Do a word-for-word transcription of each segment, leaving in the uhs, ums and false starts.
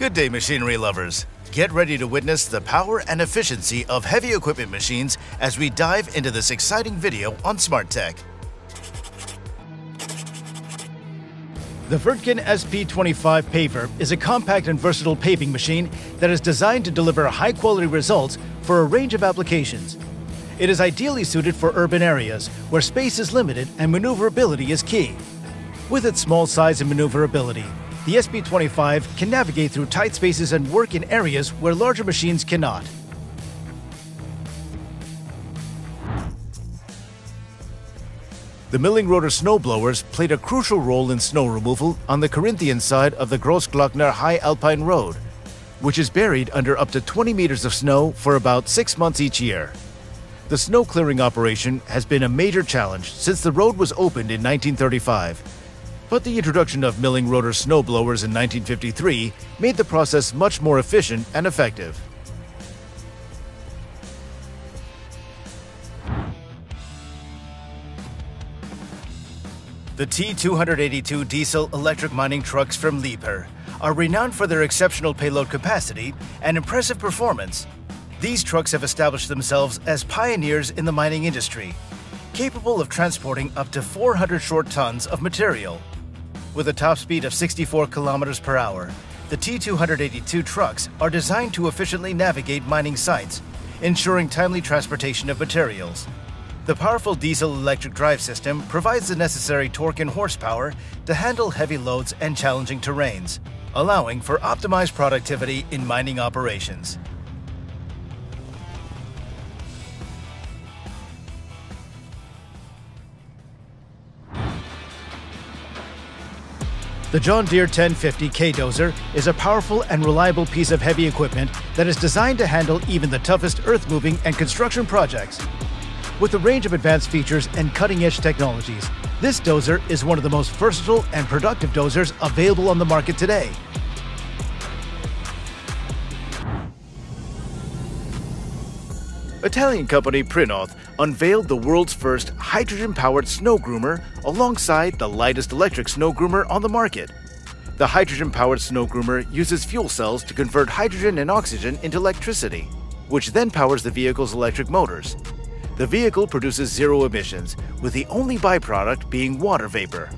Good day, machinery lovers. Get ready to witness the power and efficiency of heavy equipment machines as we dive into this exciting video on Smart Tech. The Wirtgen S P twenty-five paver is a compact and versatile paving machine that is designed to deliver high-quality results for a range of applications. It is ideally suited for urban areas where space is limited and maneuverability is key. With its small size and maneuverability, the S P twenty-five can navigate through tight spaces and work in areas where larger machines cannot. The milling rotor snowblowers played a crucial role in snow removal on the Corinthian side of the Grossglockner High Alpine Road, which is buried under up to twenty meters of snow for about six months each year. The snow clearing operation has been a major challenge since the road was opened in nineteen thirty-five, but the introduction of milling rotor snowblowers in nineteen fifty-three made the process much more efficient and effective. The T two eighty-two diesel electric mining trucks from Liebherr are renowned for their exceptional payload capacity and impressive performance. These trucks have established themselves as pioneers in the mining industry, capable of transporting up to four hundred short tons of material. With a top speed of sixty-four kilometers per hour, the T two eighty-two trucks are designed to efficiently navigate mining sites, ensuring timely transportation of materials. The powerful diesel-electric drive system provides the necessary torque and horsepower to handle heavy loads and challenging terrains, allowing for optimized productivity in mining operations. The John Deere ten fifty K dozer is a powerful and reliable piece of heavy equipment that is designed to handle even the toughest earth-moving and construction projects. With a range of advanced features and cutting-edge technologies, this dozer is one of the most versatile and productive dozers available on the market today. Italian company Prinoth unveiled the world's first hydrogen-powered snow groomer alongside the lightest electric snow groomer on the market. The hydrogen-powered snow groomer uses fuel cells to convert hydrogen and oxygen into electricity, which then powers the vehicle's electric motors. The vehicle produces zero emissions, with the only byproduct being water vapor.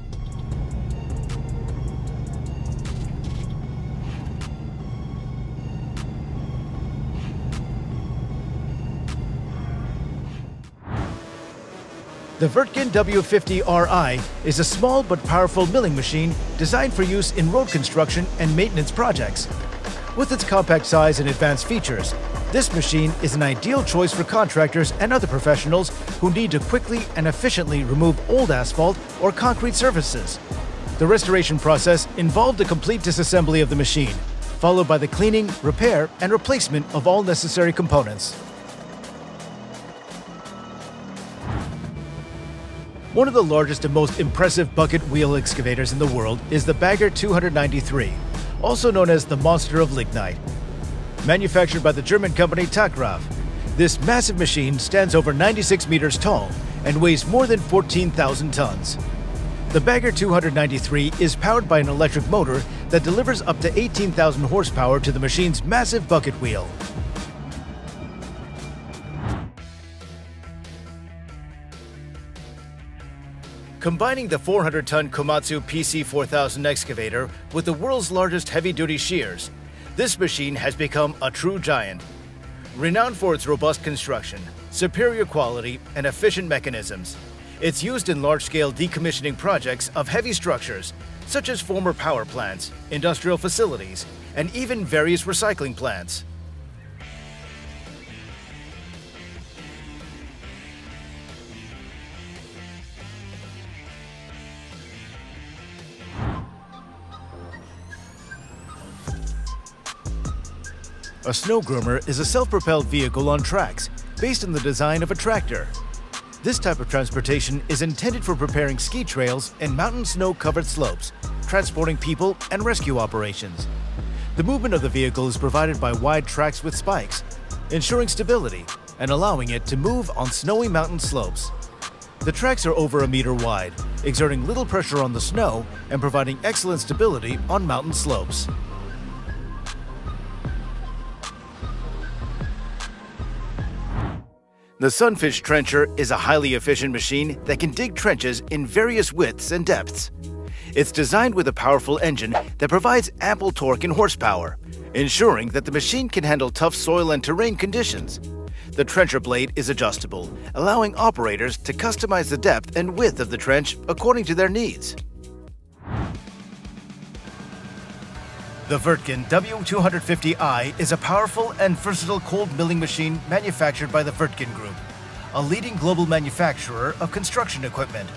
The Wirtgen W fifty R I is a small but powerful milling machine designed for use in road construction and maintenance projects. With its compact size and advanced features, this machine is an ideal choice for contractors and other professionals who need to quickly and efficiently remove old asphalt or concrete surfaces. The restoration process involved a complete disassembly of the machine, followed by the cleaning, repair, and replacement of all necessary components. One of the largest and most impressive bucket wheel excavators in the world is the Bagger two ninety-three, also known as the Monster of Lignite. Manufactured by the German company TAKRAF, this massive machine stands over ninety-six meters tall and weighs more than fourteen thousand tons. The Bagger two ninety-three is powered by an electric motor that delivers up to eighteen thousand horsepower to the machine's massive bucket wheel. Combining the four hundred ton Komatsu P C four thousand excavator with the world's largest heavy-duty shears, this machine has become a true giant, renowned for its robust construction, superior quality, and efficient mechanisms. It's used in large-scale decommissioning projects of heavy structures, such as former power plants, industrial facilities, and even various recycling plants. A snow groomer is a self-propelled vehicle on tracks, based on the design of a tractor. This type of transportation is intended for preparing ski trails and mountain snow-covered slopes, transporting people and rescue operations. The movement of the vehicle is provided by wide tracks with spikes, ensuring stability and allowing it to move on snowy mountain slopes. The tracks are over a meter wide, exerting little pressure on the snow and providing excellent stability on mountain slopes. The Sunfish Trencher is a highly efficient machine that can dig trenches in various widths and depths. It's designed with a powerful engine that provides ample torque and horsepower, ensuring that the machine can handle tough soil and terrain conditions. The trencher blade is adjustable, allowing operators to customize the depth and width of the trench according to their needs. The Wirtgen W two fifty i is a powerful and versatile cold milling machine manufactured by the Wirtgen Group, a leading global manufacturer of construction equipment.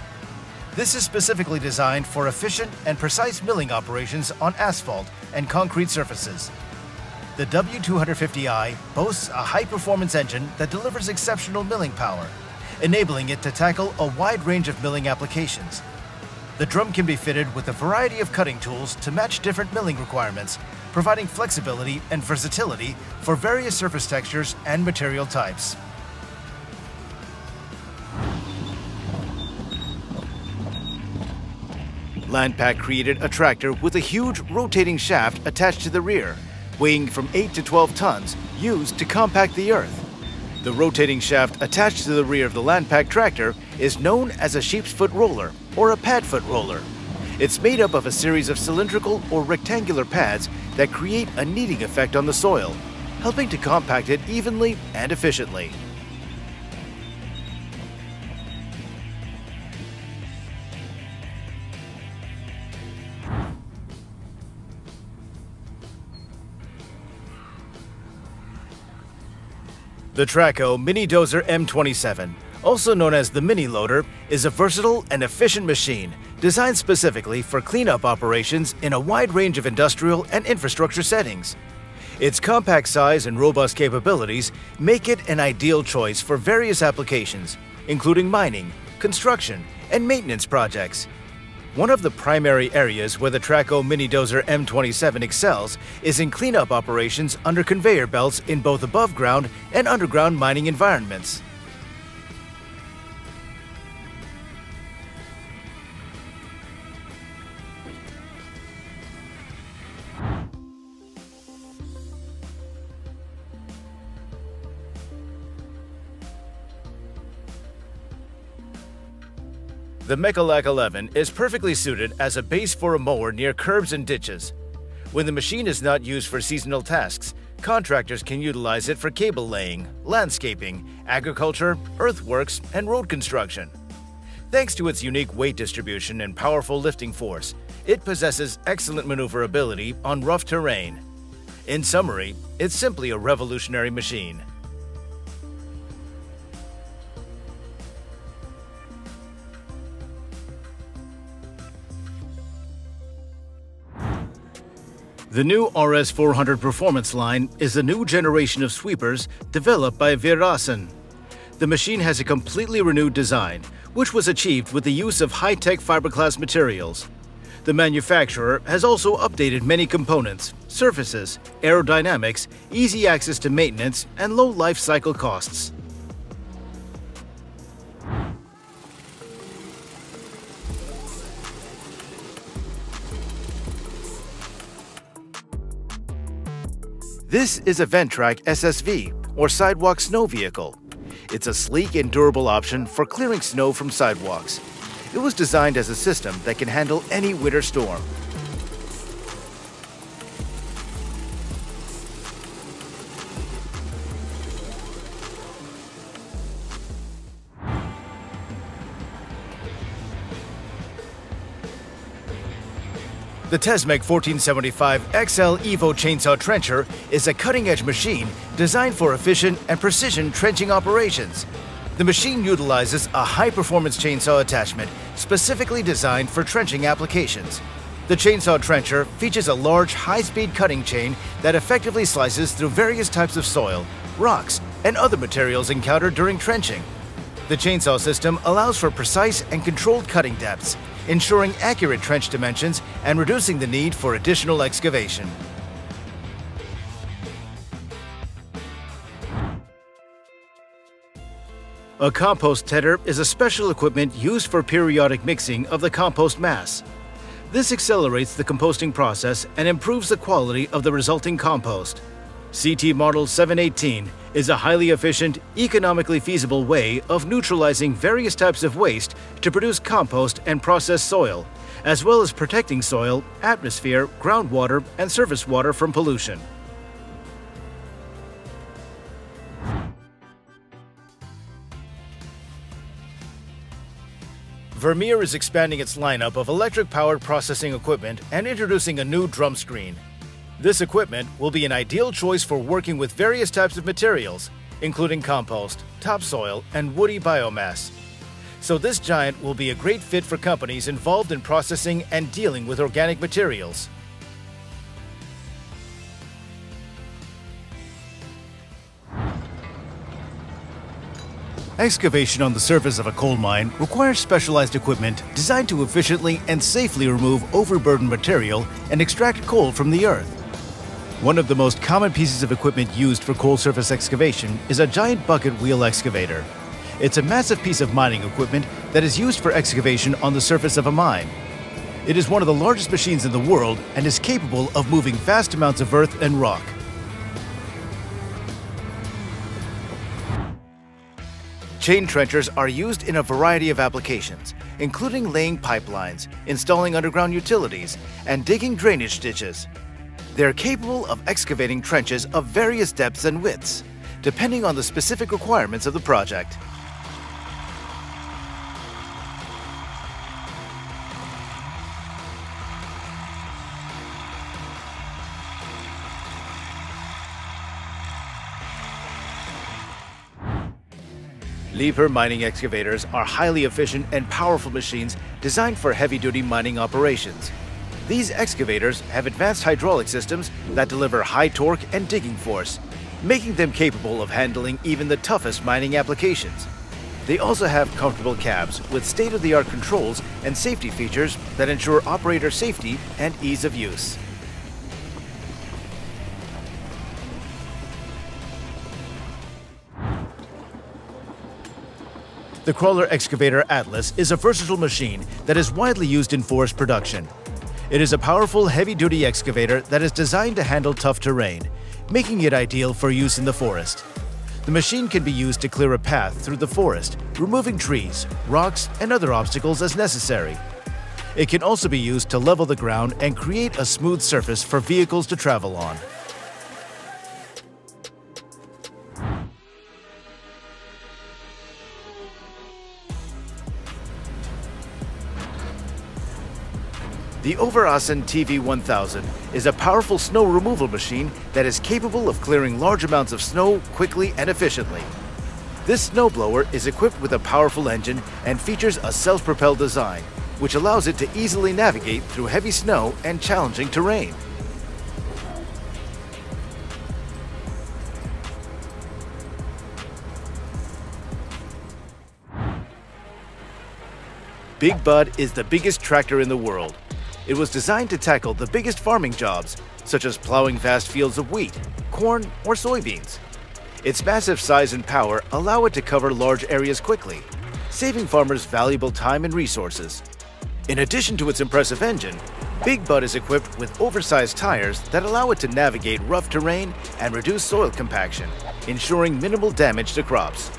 This is specifically designed for efficient and precise milling operations on asphalt and concrete surfaces. The W two fifty i boasts a high-performance engine that delivers exceptional milling power, enabling it to tackle a wide range of milling applications. The drum can be fitted with a variety of cutting tools to match different milling requirements, providing flexibility and versatility for various surface textures and material types. Landpack created a tractor with a huge rotating shaft attached to the rear, weighing from eight to twelve tons, used to compact the earth. The rotating shaft attached to the rear of the Landpack tractor is known as a sheep's foot roller or a padfoot roller. It's made up of a series of cylindrical or rectangular pads that create a kneading effect on the soil, helping to compact it evenly and efficiently. The Traco Mini Dozer M twenty-seven, also known as the Mini Loader, is a versatile and efficient machine designed specifically for cleanup operations in a wide range of industrial and infrastructure settings. Its compact size and robust capabilities make it an ideal choice for various applications, including mining, construction, and maintenance projects. One of the primary areas where the Traco Mini Dozer M twenty-seven excels is in cleanup operations under conveyor belts in both above-ground and underground mining environments. The Mekalak eleven is perfectly suited as a base for a mower near curbs and ditches. When the machine is not used for seasonal tasks, contractors can utilize it for cable laying, landscaping, agriculture, earthworks, and road construction. Thanks to its unique weight distribution and powerful lifting force, it possesses excellent maneuverability on rough terrain. In summary, it's simply a revolutionary machine. The new R S four hundred performance line is a new generation of sweepers developed by Virasen. The machine has a completely renewed design, which was achieved with the use of high-tech fiberglass materials. The manufacturer has also updated many components, surfaces, aerodynamics, easy access to maintenance, and low life cycle costs. This is a Ventrac S S V, or sidewalk snow vehicle. It's a sleek and durable option for clearing snow from sidewalks. It was designed as a system that can handle any winter storm. The Tesmec fourteen seventy-five X L Evo chainsaw trencher is a cutting-edge machine designed for efficient and precision trenching operations. The machine utilizes a high-performance chainsaw attachment specifically designed for trenching applications. The chainsaw trencher features a large, high-speed cutting chain that effectively slices through various types of soil, rocks, and other materials encountered during trenching. The chainsaw system allows for precise and controlled cutting depths, ensuring accurate trench dimensions and reducing the need for additional excavation. A compost tedder is a special equipment used for periodic mixing of the compost mass. This accelerates the composting process and improves the quality of the resulting compost. C T Model seven eighteen is a highly efficient, economically feasible way of neutralizing various types of waste to produce compost and processed soil, as well as protecting soil, atmosphere, groundwater, and surface water from pollution. Vermeer is expanding its lineup of electric-powered processing equipment and introducing a new drum screen. This equipment will be an ideal choice for working with various types of materials, including compost, topsoil, and woody biomass. So this giant will be a great fit for companies involved in processing and dealing with organic materials. Excavation on the surface of a coal mine requires specialized equipment designed to efficiently and safely remove overburdened material and extract coal from the earth. One of the most common pieces of equipment used for coal surface excavation is a giant bucket wheel excavator. It's a massive piece of mining equipment that is used for excavation on the surface of a mine. It is one of the largest machines in the world and is capable of moving vast amounts of earth and rock. Chain trenchers are used in a variety of applications, including laying pipelines, installing underground utilities, and digging drainage ditches. They're capable of excavating trenches of various depths and widths, depending on the specific requirements of the project. Liebherr mining excavators are highly efficient and powerful machines designed for heavy-duty mining operations. These excavators have advanced hydraulic systems that deliver high torque and digging force, making them capable of handling even the toughest mining applications. They also have comfortable cabs with state-of-the-art controls and safety features that ensure operator safety and ease of use. The crawler excavator Atlas is a versatile machine that is widely used in forest production. It is a powerful heavy-duty excavator that is designed to handle tough terrain, making it ideal for use in the forest. The machine can be used to clear a path through the forest, removing trees, rocks, and other obstacles as necessary. It can also be used to level the ground and create a smooth surface for vehicles to travel on. The Øveraasen T V one thousand is a powerful snow removal machine that is capable of clearing large amounts of snow quickly and efficiently. This snowblower is equipped with a powerful engine and features a self-propelled design, which allows it to easily navigate through heavy snow and challenging terrain. Big Bud is the biggest tractor in the world. It was designed to tackle the biggest farming jobs, such as plowing vast fields of wheat, corn, or soybeans. Its massive size and power allow it to cover large areas quickly, saving farmers valuable time and resources. In addition to its impressive engine, Big Bud is equipped with oversized tires that allow it to navigate rough terrain and reduce soil compaction, ensuring minimal damage to crops.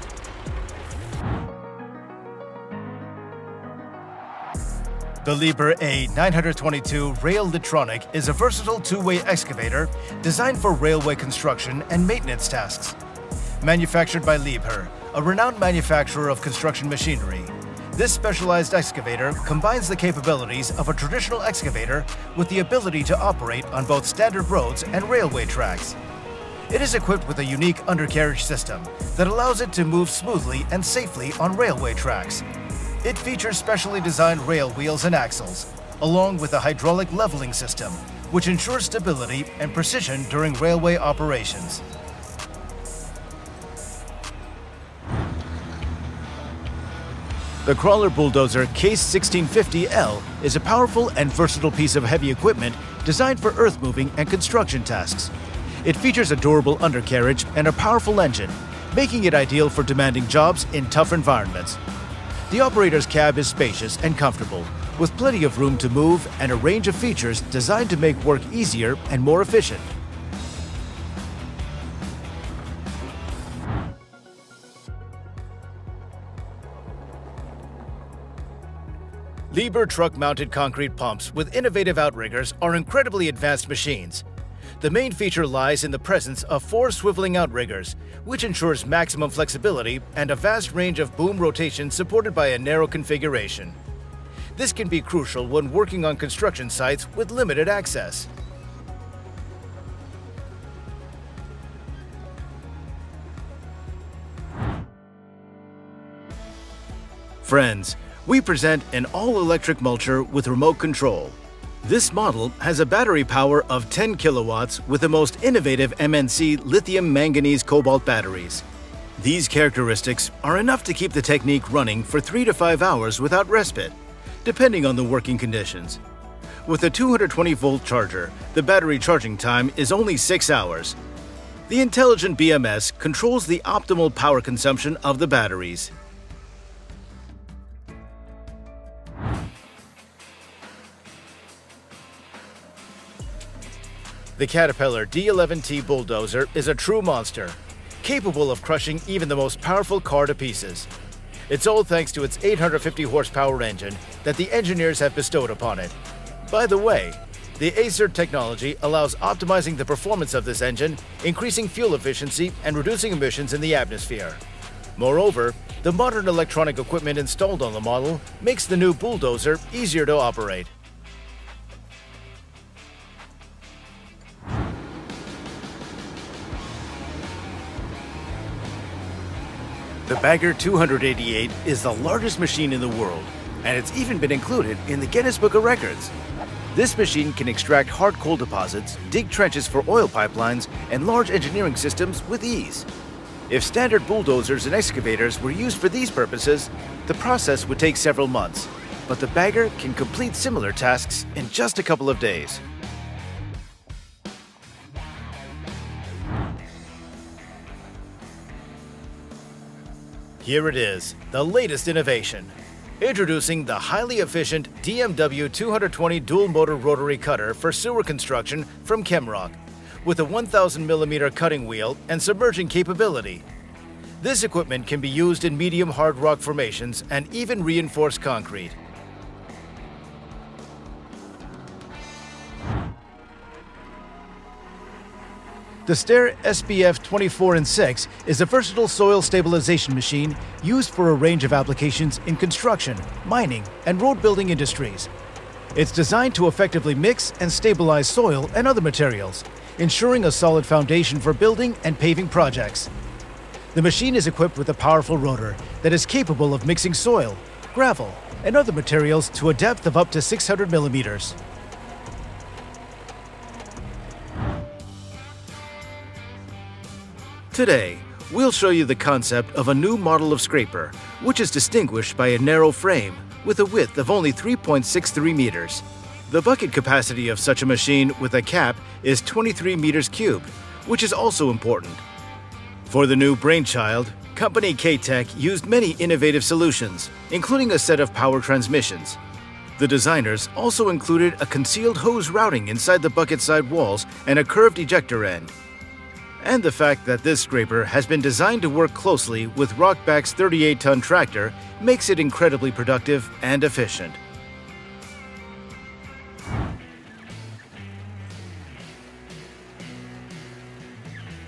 The Liebherr A nine twenty-two Rail Litronic is a versatile two-way excavator designed for railway construction and maintenance tasks. Manufactured by Liebherr, a renowned manufacturer of construction machinery, this specialized excavator combines the capabilities of a traditional excavator with the ability to operate on both standard roads and railway tracks. It is equipped with a unique undercarriage system that allows it to move smoothly and safely on railway tracks. It features specially designed rail wheels and axles, along with a hydraulic leveling system, which ensures stability and precision during railway operations. The crawler bulldozer Case sixteen fifty L is a powerful and versatile piece of heavy equipment designed for earth moving and construction tasks. It features a durable undercarriage and a powerful engine, making it ideal for demanding jobs in tough environments. The operator's cab is spacious and comfortable, with plenty of room to move and a range of features designed to make work easier and more efficient. Liebherr truck-mounted concrete pumps with innovative outriggers are incredibly advanced machines. The main feature lies in the presence of four swiveling outriggers, which ensures maximum flexibility and a vast range of boom rotation supported by a narrow configuration. This can be crucial when working on construction sites with limited access. Friends, we present an all-electric mulcher with remote control. This model has a battery power of ten kilowatts with the most innovative M N C lithium manganese cobalt batteries. These characteristics are enough to keep the technique running for three to five hours without respite, depending on the working conditions. With a two hundred twenty volt charger, the battery charging time is only six hours. The intelligent B M S controls the optimal power consumption of the batteries. The Caterpillar D eleven T bulldozer is a true monster, capable of crushing even the most powerful car to pieces. It's all thanks to its eight hundred fifty horsepower engine that the engineers have bestowed upon it. By the way, the A C E R T technology allows optimizing the performance of this engine, increasing fuel efficiency and reducing emissions in the atmosphere. Moreover, the modern electronic equipment installed on the model makes the new bulldozer easier to operate. The Bagger two eighty-eight is the largest machine in the world, and it's even been included in the Guinness Book of Records. This machine can extract hard coal deposits, dig trenches for oil pipelines, and large engineering systems with ease. If standard bulldozers and excavators were used for these purposes, the process would take several months, but the Bagger can complete similar tasks in just a couple of days. Here it is, the latest innovation. Introducing the highly efficient D M W two twenty dual-motor rotary cutter for sewer construction from Chemrock, with a one thousand millimeter cutting wheel and submerging capability. This equipment can be used in medium hard rock formations and even reinforced concrete. The Stair S B F twenty-four and six is a versatile soil stabilization machine used for a range of applications in construction, mining, and road building industries. It's designed to effectively mix and stabilize soil and other materials, ensuring a solid foundation for building and paving projects. The machine is equipped with a powerful rotor that is capable of mixing soil, gravel, and other materials to a depth of up to six hundred millimeters. Today, we'll show you the concept of a new model of scraper, which is distinguished by a narrow frame with a width of only three point six three meters. The bucket capacity of such a machine with a cap is twenty-three meters cubed, which is also important. For the new brainchild, company K-Tech used many innovative solutions, including a set of power transmissions. The designers also included a concealed hose routing inside the bucket side walls and a curved ejector end. And the fact that this scraper has been designed to work closely with Rockback's thirty-eight ton tractor makes it incredibly productive and efficient.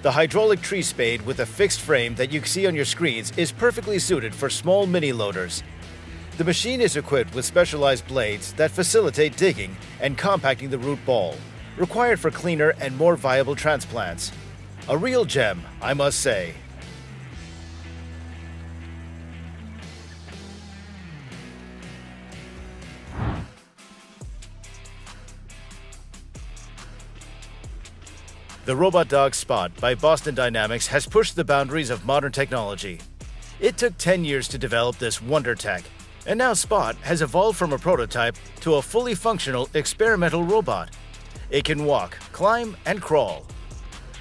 The hydraulic tree spade with a fixed frame that you see on your screens is perfectly suited for small mini loaders. The machine is equipped with specialized blades that facilitate digging and compacting the root ball, required for cleaner and more viable transplants. A real gem, I must say. The robot dog Spot by Boston Dynamics has pushed the boundaries of modern technology. It took ten years to develop this wonder tech, and now Spot has evolved from a prototype to a fully functional experimental robot. It can walk, climb, and crawl.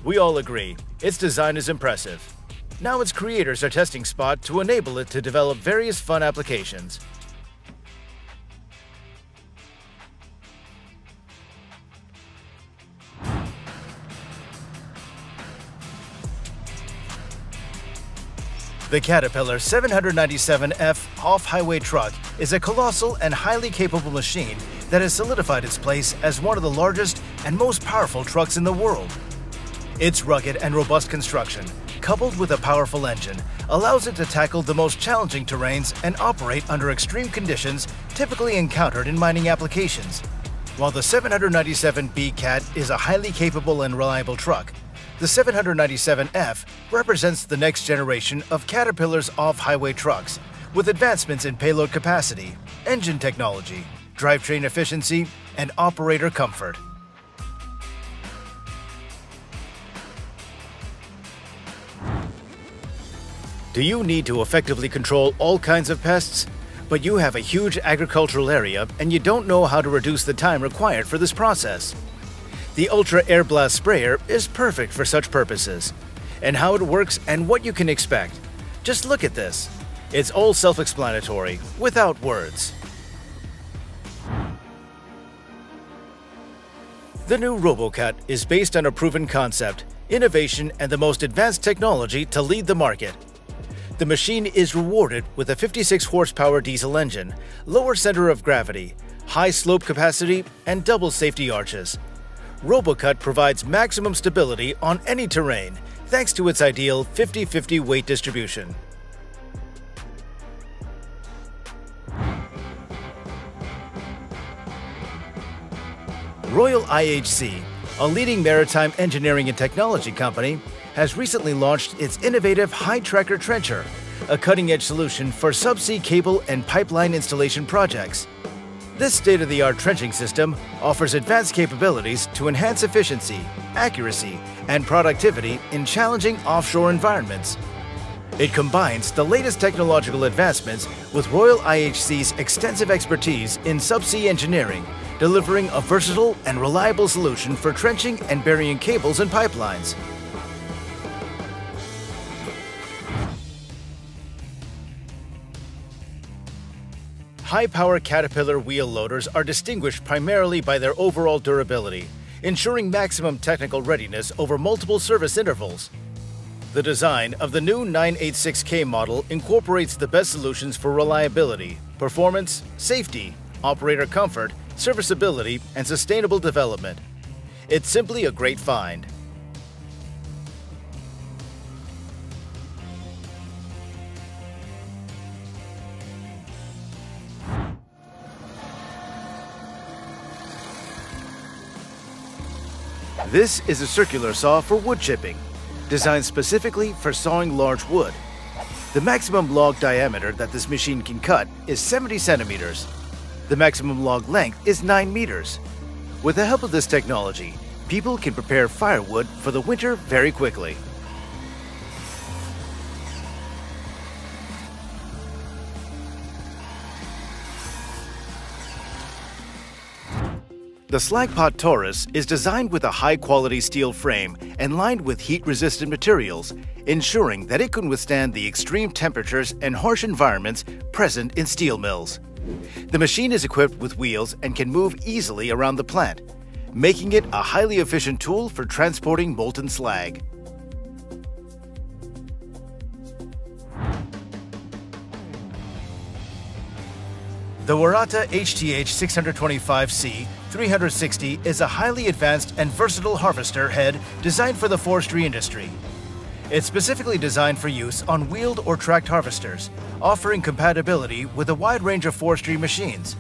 We all agree, its design is impressive. Now its creators are testing Spot to enable it to develop various fun applications. The Caterpillar seven ninety-seven F off-highway truck is a colossal and highly capable machine that has solidified its place as one of the largest and most powerful trucks in the world. Its rugged and robust construction, coupled with a powerful engine, allows it to tackle the most challenging terrains and operate under extreme conditions typically encountered in mining applications. While the seven ninety-seven B Cat is a highly capable and reliable truck, the seven ninety-seven F represents the next generation of Caterpillar's off-highway trucks, with advancements in payload capacity, engine technology, drivetrain efficiency, and operator comfort. Do you need to effectively control all kinds of pests? But you have a huge agricultural area and you don't know how to reduce the time required for this process? The Ultra Air Blast Sprayer is perfect for such purposes. And how it works and what you can expect. Just look at this. It's all self-explanatory, without words. The new RoboCut is based on a proven concept, innovation, and the most advanced technology to lead the market. The machine is rewarded with a fifty-six horsepower diesel engine, lower center of gravity, high slope capacity, and double safety arches. RoboCut provides maximum stability on any terrain, thanks to its ideal fifty fifty weight distribution. Royal I H C, a leading maritime engineering and technology company, has recently launched its innovative High-Tracker Trencher, a cutting-edge solution for subsea cable and pipeline installation projects. This state-of-the-art trenching system offers advanced capabilities to enhance efficiency, accuracy, and productivity in challenging offshore environments. It combines the latest technological advancements with Royal I H C's extensive expertise in subsea engineering, delivering a versatile and reliable solution for trenching and burying cables and pipelines. High-power Caterpillar wheel loaders are distinguished primarily by their overall durability, ensuring maximum technical readiness over multiple service intervals. The design of the new nine eighty-six K model incorporates the best solutions for reliability, performance, safety, operator comfort, serviceability, and sustainable development. It's simply a great find. This is a circular saw for wood chipping, designed specifically for sawing large wood. The maximum log diameter that this machine can cut is seventy centimeters. The maximum log length is nine meters. With the help of this technology, people can prepare firewood for the winter very quickly. The Slagpot Taurus is designed with a high-quality steel frame and lined with heat-resistant materials, ensuring that it can withstand the extreme temperatures and harsh environments present in steel mills. The machine is equipped with wheels and can move easily around the plant, making it a highly efficient tool for transporting molten slag. The Wirata H T H six twenty-five C three sixty is a highly advanced and versatile harvester head designed for the forestry industry. It's specifically designed for use on wheeled or tracked harvesters, offering compatibility with a wide range of forestry machines.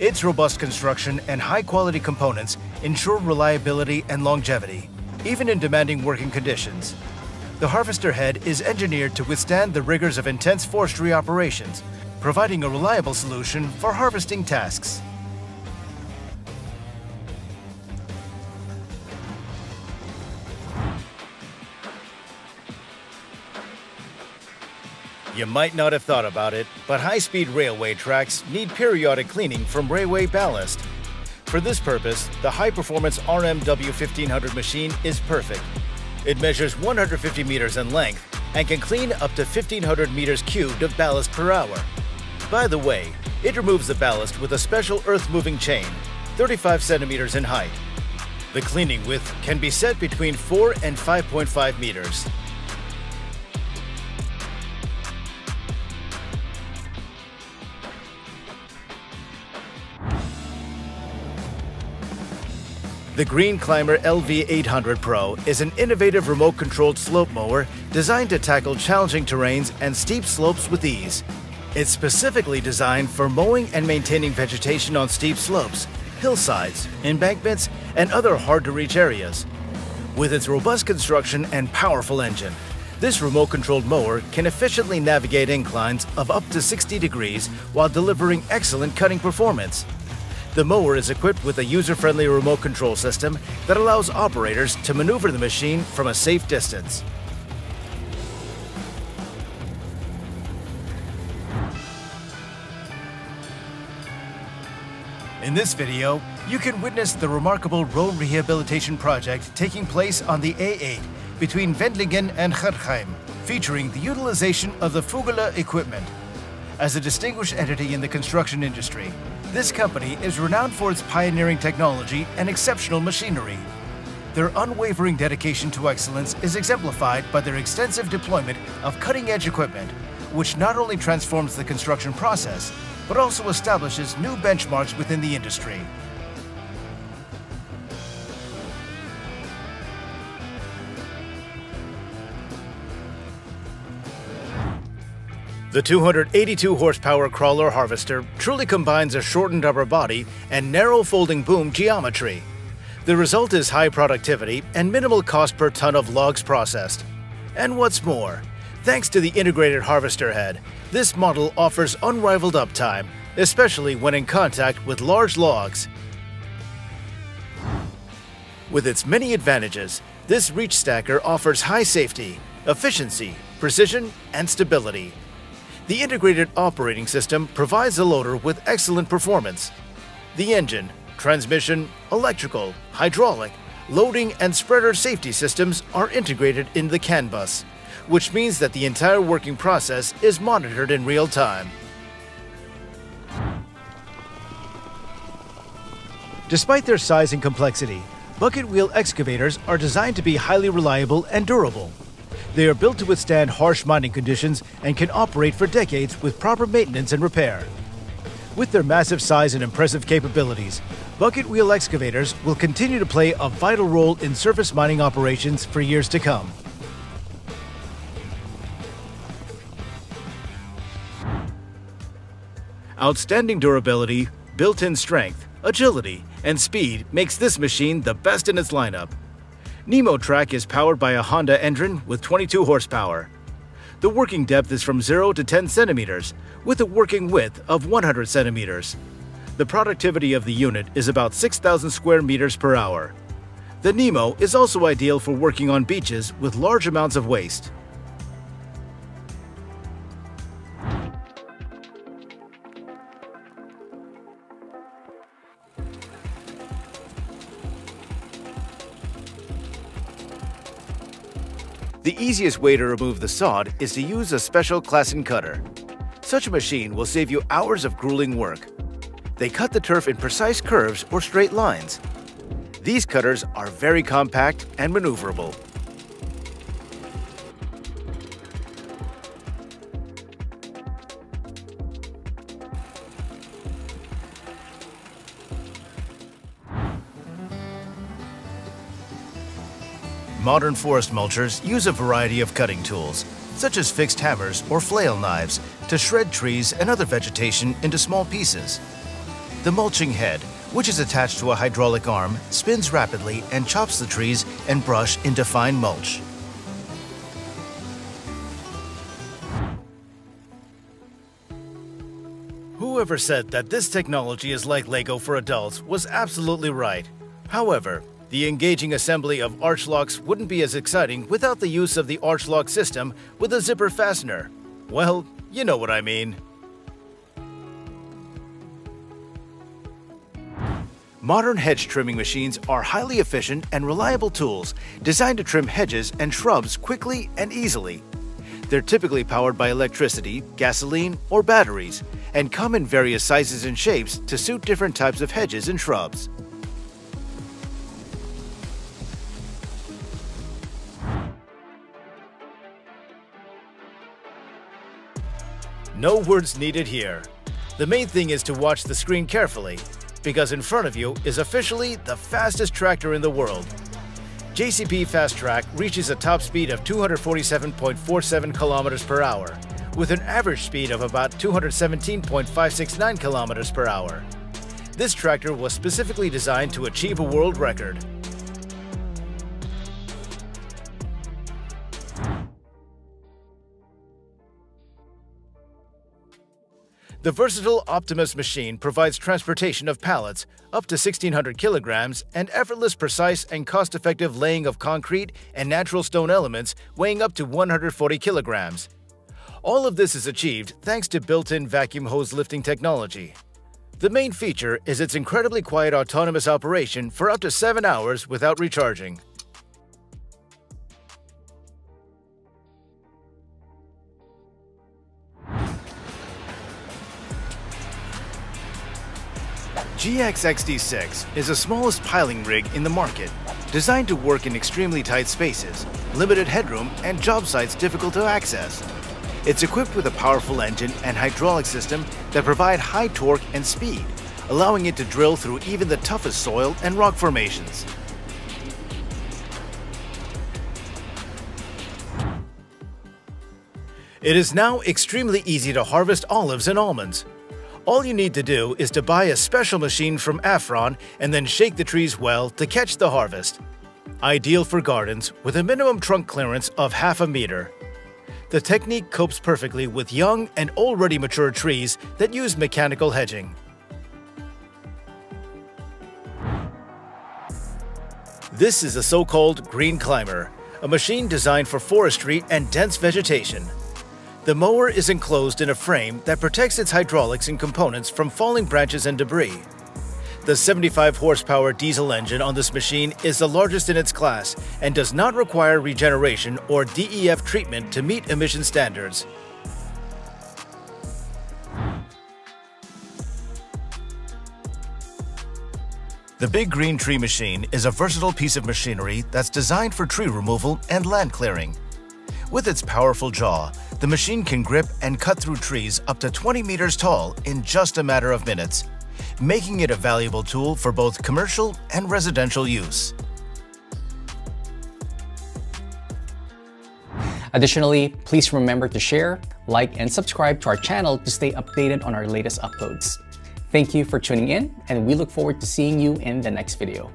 Its robust construction and high-quality components ensure reliability and longevity, even in demanding working conditions. The harvester head is engineered to withstand the rigors of intense forestry operations, providing a reliable solution for harvesting tasks. You might not have thought about it, but high-speed railway tracks need periodic cleaning from railway ballast. For this purpose, the high-performance R M W fifteen hundred machine is perfect. It measures one hundred fifty meters in length and can clean up to fifteen hundred meters cubed of ballast per hour. By the way, it removes the ballast with a special earth-moving chain, thirty-five centimeters in height. The cleaning width can be set between four and five point five meters. The Green Climber L V eight hundred Pro is an innovative remote-controlled slope mower designed to tackle challenging terrains and steep slopes with ease. It's specifically designed for mowing and maintaining vegetation on steep slopes, hillsides, embankments, and other hard-to-reach areas. With its robust construction and powerful engine, this remote-controlled mower can efficiently navigate inclines of up to sixty degrees while delivering excellent cutting performance. The mower is equipped with a user-friendly remote control system that allows operators to maneuver the machine from a safe distance. In this video, you can witness the remarkable road rehabilitation project taking place on the A eight between Wendlingen and Herkheim, featuring the utilization of the Fugler equipment. As a distinguished entity in the construction industry, this company is renowned for its pioneering technology and exceptional machinery. Their unwavering dedication to excellence is exemplified by their extensive deployment of cutting-edge equipment, which not only transforms the construction process, but also establishes new benchmarks within the industry. The two hundred eighty-two horsepower crawler harvester truly combines a shortened upper body and narrow folding boom geometry. The result is high productivity and minimal cost per ton of logs processed. And what's more, thanks to the integrated harvester head, this model offers unrivaled uptime, especially when in contact with large logs. With its many advantages, this reach stacker offers high safety, efficiency, precision, and stability. The integrated operating system provides the loader with excellent performance. The engine, transmission, electrical, hydraulic, loading, and spreader safety systems are integrated in the C A N bus, which means that the entire working process is monitored in real time. Despite their size and complexity, bucket wheel excavators are designed to be highly reliable and durable. They are built to withstand harsh mining conditions and can operate for decades with proper maintenance and repair. With their massive size and impressive capabilities, bucket wheel excavators will continue to play a vital role in surface mining operations for years to come. Outstanding durability, built-in strength, agility, and speed makes this machine the best in its lineup. Nemo Track is powered by a Honda engine with twenty-two horsepower. The working depth is from zero to ten centimeters, with a working width of one hundred centimeters. The productivity of the unit is about six thousand square meters per hour. The Nemo is also ideal for working on beaches with large amounts of waste. The easiest way to remove the sod is to use a special Klassen cutter. Such a machine will save you hours of grueling work. They cut the turf in precise curves or straight lines. These cutters are very compact and maneuverable. Modern forest mulchers use a variety of cutting tools, such as fixed hammers or flail knives, to shred trees and other vegetation into small pieces. The mulching head, which is attached to a hydraulic arm, spins rapidly and chops the trees and brush into fine mulch. Whoever said that this technology is like Lego for adults was absolutely right. However, the engaging assembly of arch locks wouldn't be as exciting without the use of the arch lock system with a zipper fastener. Well, you know what I mean. Modern hedge trimming machines are highly efficient and reliable tools designed to trim hedges and shrubs quickly and easily. They're typically powered by electricity, gasoline, or batteries, and come in various sizes and shapes to suit different types of hedges and shrubs. No words needed here. The main thing is to watch the screen carefully, because in front of you is officially the fastest tractor in the world. J C B Fast Track reaches a top speed of two hundred forty-seven point four seven kilometers per hour, with an average speed of about two hundred seventeen point five six nine kilometers per hour. This tractor was specifically designed to achieve a world record. The versatile Optimus machine provides transportation of pallets up to sixteen hundred kilograms and effortless, precise, and cost-effective laying of concrete and natural stone elements weighing up to one hundred forty kilograms. All of this is achieved thanks to built-in vacuum hose lifting technology. The main feature is its incredibly quiet autonomous operation for up to seven hours without recharging. G X X D six is the smallest piling rig in the market, designed to work in extremely tight spaces, limited headroom, and job sites difficult to access. It's equipped with a powerful engine and hydraulic system that provide high torque and speed, allowing it to drill through even the toughest soil and rock formations. It is now extremely easy to harvest olives and almonds. All you need to do is to buy a special machine from Afron and then shake the trees well to catch the harvest. Ideal for gardens with a minimum trunk clearance of half a meter. The technique copes perfectly with young and already mature trees that use mechanical hedging. This is a so-called green climber, a machine designed for forestry and dense vegetation. The mower is enclosed in a frame that protects its hydraulics and components from falling branches and debris. The seventy-five horsepower diesel engine on this machine is the largest in its class and does not require regeneration or D E F treatment to meet emission standards. The Big Green Tree Machine is a versatile piece of machinery that's designed for tree removal and land clearing. With its powerful jaw, the machine can grip and cut through trees up to twenty meters tall in just a matter of minutes, making it a valuable tool for both commercial and residential use. Additionally, please remember to share, like, and subscribe to our channel to stay updated on our latest uploads. Thank you for tuning in, and we look forward to seeing you in the next video.